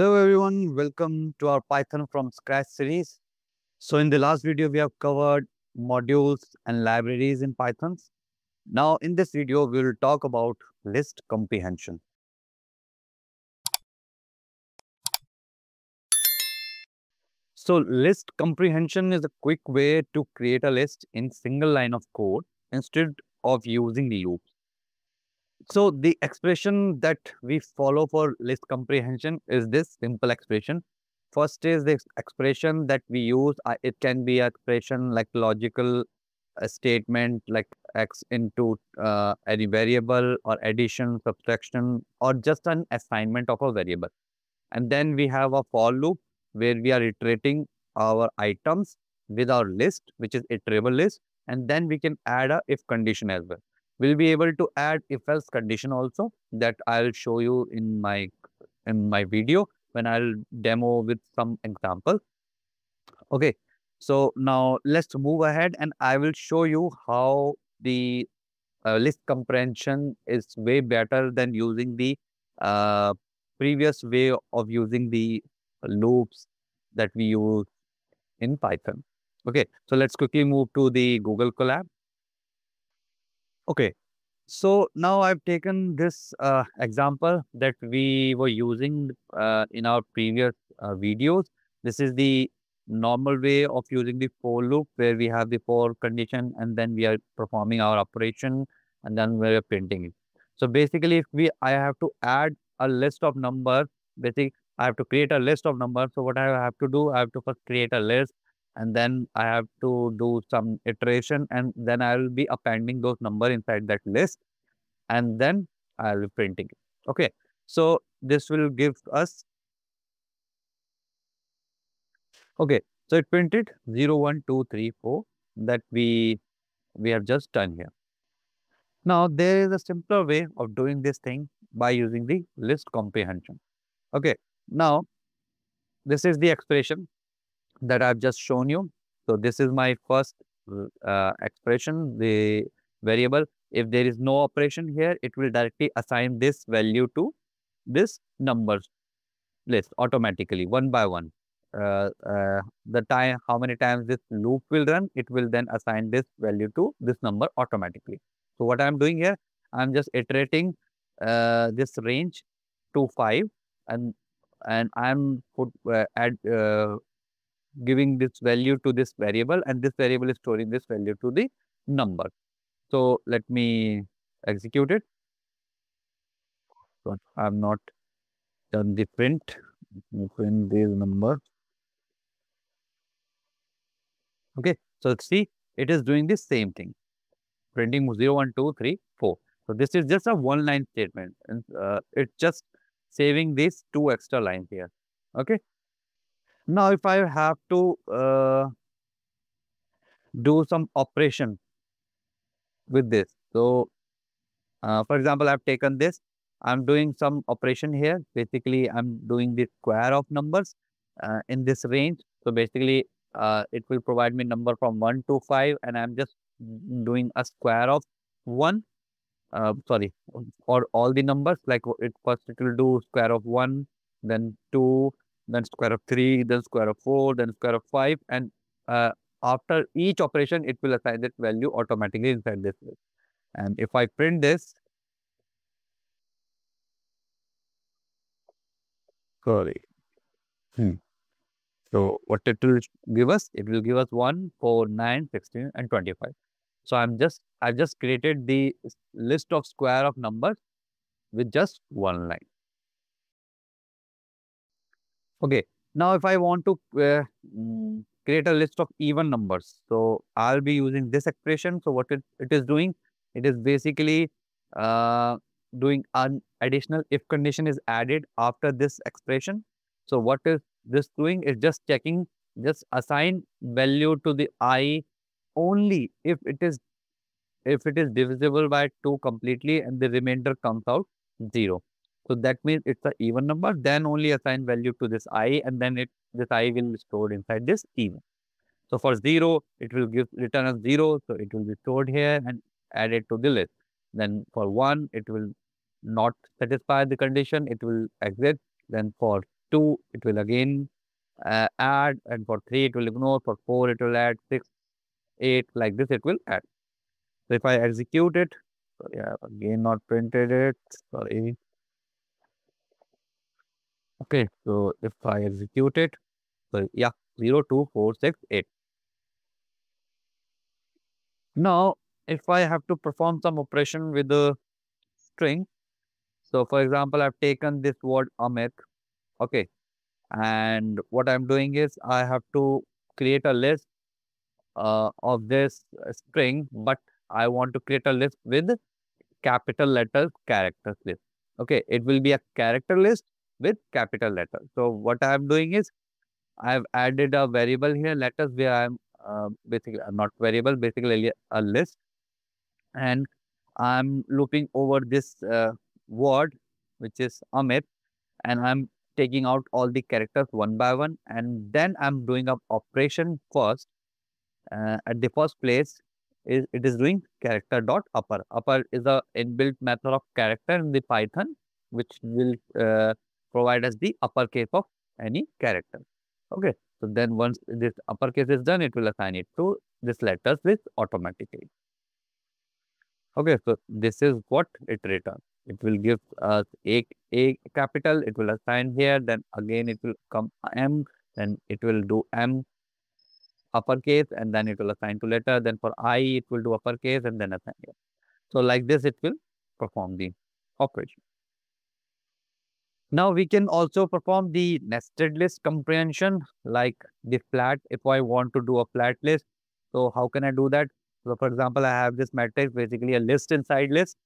Hello everyone, welcome to our Python from Scratch series. So in the last video, we have covered modules and libraries in Python. Now in this video, we will talk about list comprehension. So list comprehension is a quick way to create a list in single line of code instead of using loops. So the expression that we follow for list comprehension is this simple expression. First is the expression that we use. It can be an expression like logical statement like x into any variable, or addition, subtraction, or just an assignment of a variable. And then we have a for loop where we are iterating our items with our list, which is iterable list. And then we can add a if condition as well. We'll be able to add if-else condition also, that I'll show you in my video when I'll demo with some example. Okay, so now let's move ahead and I will show you how the list comprehension is way better than using the previous way of using the loops that we use in Python. Okay, so let's quickly move to the Google Colab. Okay, so now I've taken this example that we were using in our previous videos. This is the normal way of using the for loop where we have the for condition and then we are performing our operation and then we're printing it. So basically, if I have to add a list of numbers, basically I have to create a list of numbers. So what I have to do, I have to first create a list. And then I have to do some iteration and then I will be appending those numbers inside that list and then I will be printing it. Okay, so this will give us, okay, so it printed 0, 1, 2, 3, 4 that we have just done here. Now there is a simpler way of doing this thing by using the list comprehension. Okay, now this is the expression that I've just shown you. So this is my first expression, the variable. If there is no operation here, it will directly assign this value to this numbers list automatically, one by one. The time, how many times this loop will run, it will then assign this value to this number automatically. So what I'm doing here, I'm just iterating this range to 5 and I'm giving this value to this variable and this variable is storing this value to the number. So let me execute it. So I've not done the print. Print this number. Okay, so see, it is doing the same thing. Printing 0, 1, 2, 3, 4. So this is just a one line statement and it's just saving these two extra lines here. Okay. Now, if I have to do some operation with this, so for example, I've taken this, I'm doing some operation here. Basically, I'm doing the square of numbers in this range. So basically, it will provide me number from 1 to 5 and I'm just doing a square of 1, sorry, or all the numbers, like first it will do square of 1, then 2, then square of 3, then square of 4, then square of 5. And after each operation, it will assign that value automatically inside this list. And if I print this, sorry. So what it will give us? It will give us 1, 4, 9, 16, and 25. So I've just created the list of square of numbers with just one line. Okay, now if I want to create a list of even numbers, so I'll be using this expression. So what it is doing, it is basically doing an additional if condition is added after this expression. So what is this doing is just checking, just assign value to the I only if it is divisible by 2 completely and the remainder comes out 0. So that means it's an even number, then only assign value to this I and then this I will be stored inside this even. So for 0, it will return as 0. So it will be stored here and added to the list. Then for 1, it will not satisfy the condition. It will exit. Then for 2, it will again add, and for 3, it will ignore, for 4, it will add, 6, 8, like this, it will add. So if I execute it, sorry, I have again not printed it, sorry. Okay, so if I execute it, so yeah, 0, 2, 4, 6, 8. Now, if I have to perform some operation with the string, so for example, I've taken this word Amit, okay, and what I'm doing is I have to create a list of this string, but I want to create a list with capital letters, characters list. Okay, it will be a character list with capital letters. So what I'm doing is I've added a variable here, letters, where I'm basically not variable, basically a list, and I'm looping over this word, which is Amit, and I'm taking out all the characters one by one, and then I'm doing an operation first. At the first place, it is doing character.upper. Upper is an inbuilt method of character in the Python, which will provide us the uppercase of any character. Okay, so then once this uppercase is done, it will assign it to this letters list automatically. Okay, so this is what it returns. It will give us a capital, it will assign here, then again it will come M, then it will do M uppercase, and then it will assign to letter, then for I it will do uppercase and then assign here. So like this it will perform the operation. Now we can also perform the nested list comprehension, like the flat. If I want to do a flat list, so how can I do that? So for example, I have this matrix, basically a list inside list.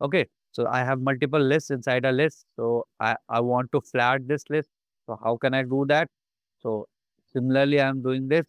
Okay, so I have multiple lists inside a list. So I want to flat this list. So how can I do that? So similarly, I'm doing this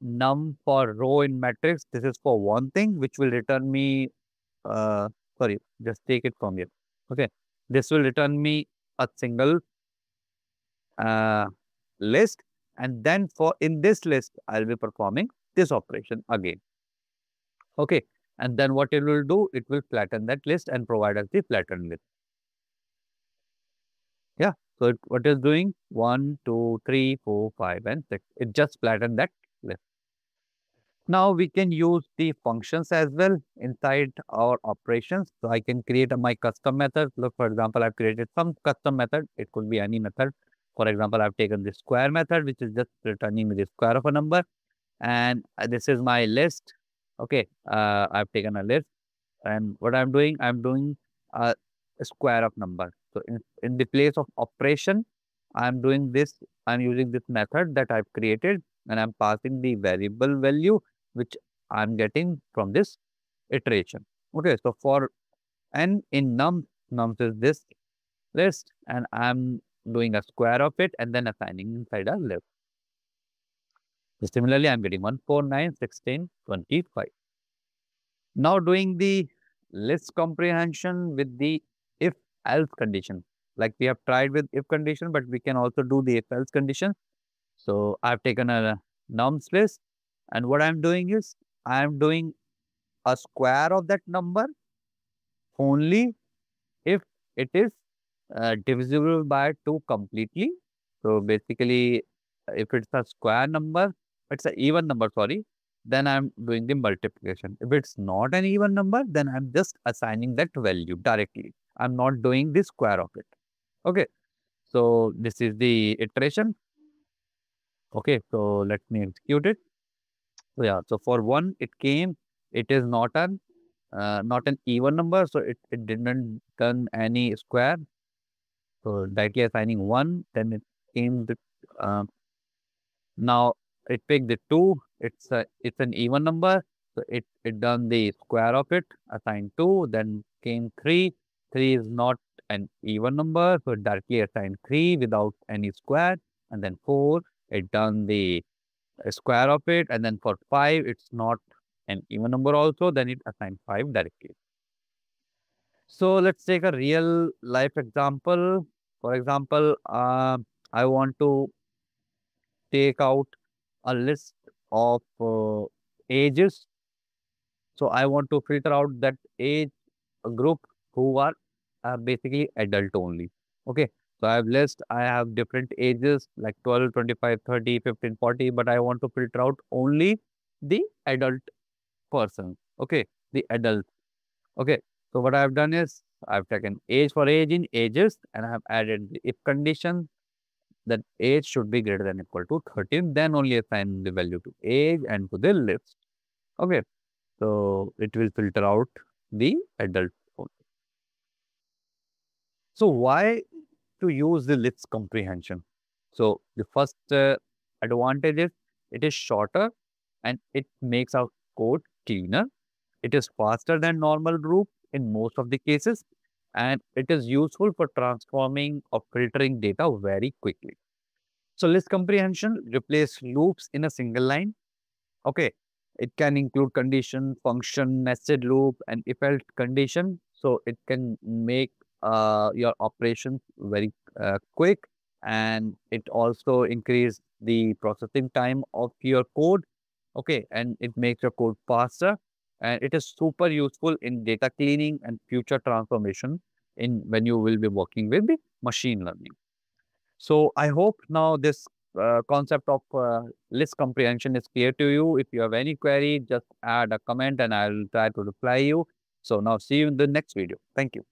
num for row in matrix. This is for one thing, which will return me, sorry, just take it from here. Okay, this will return me a single list. And then for in this list, I'll be performing this operation again. Okay. And then what it will do, it will flatten that list and provide us the flattened list. Yeah. So what is doing? 1, 2, 3, 4, 5, and 6. It just flattened that list. Now we can use the functions as well inside our operations. So I can create my custom method. Look, for example, I've created some custom method. It could be any method. For example, I've taken the square method, which is just returning me the square of a number. And this is my list. Okay, I've taken a list, and what I'm doing a square of number. So in the place of operation, I'm doing this, I'm using this method that I've created, and I'm passing the variable value, which I'm getting from this iteration. Okay, so for n in num, nums is this list, and I'm doing a square of it and then assigning inside a list. Similarly, I'm getting 1, 4, 9, 16, 25. Now doing the list comprehension with the if-else condition. Like we have tried with if condition, but we can also do the if-else condition. So I've taken a nums list, and what I'm doing is I'm doing a square of that number only if it is divisible by 2 completely. So basically, if it's a square number, it's an even number, sorry, then I'm doing the multiplication. If it's not an even number, then I'm just assigning that value directly. I'm not doing the square of it. Okay. So this is the iteration. Okay. So let me execute it. So yeah. So for 1, it came. It is not an even number. So it didn't turn any square. So directly assigning 1. Then it came the now it picked the 2, it's an even number, so it done the square of it, assigned 2, then came 3, 3 is not an even number, so it directly assigned 3 without any square, and then 4, it done the square of it, and then for 5, it's not an even number also, then it assigned 5 directly. So let's take a real life example. For example, I want to take out a list of ages. So I want to filter out that age group who are basically adult only. Okay. So I have different ages like 12, 25, 30, 15, 40, but I want to filter out only the adult person. Okay, the adult. Okay, so what I've done is I've taken age for age in ages and I have added the if condition that age should be greater than or equal to 13, then only assign the value to age and to the list. Okay, so it will filter out the adult only. So why to use the list comprehension? So the first advantage is it is shorter and it makes our code cleaner. It is faster than normal group in most of the cases, and it is useful for transforming or filtering data very quickly. So list comprehension replaces loops in a single line. Okay, it can include condition, function, nested loop, and if-else condition. So it can make your operations very quick, and it also increases the processing time of your code. Okay, and it makes your code faster. And it is super useful in data cleaning and future transformation in when you will be working with the machine learning. So I hope now this concept of list comprehension is clear to you. If you have any query, just add a comment and I'll try to reply you. So now see you in the next video. Thank you.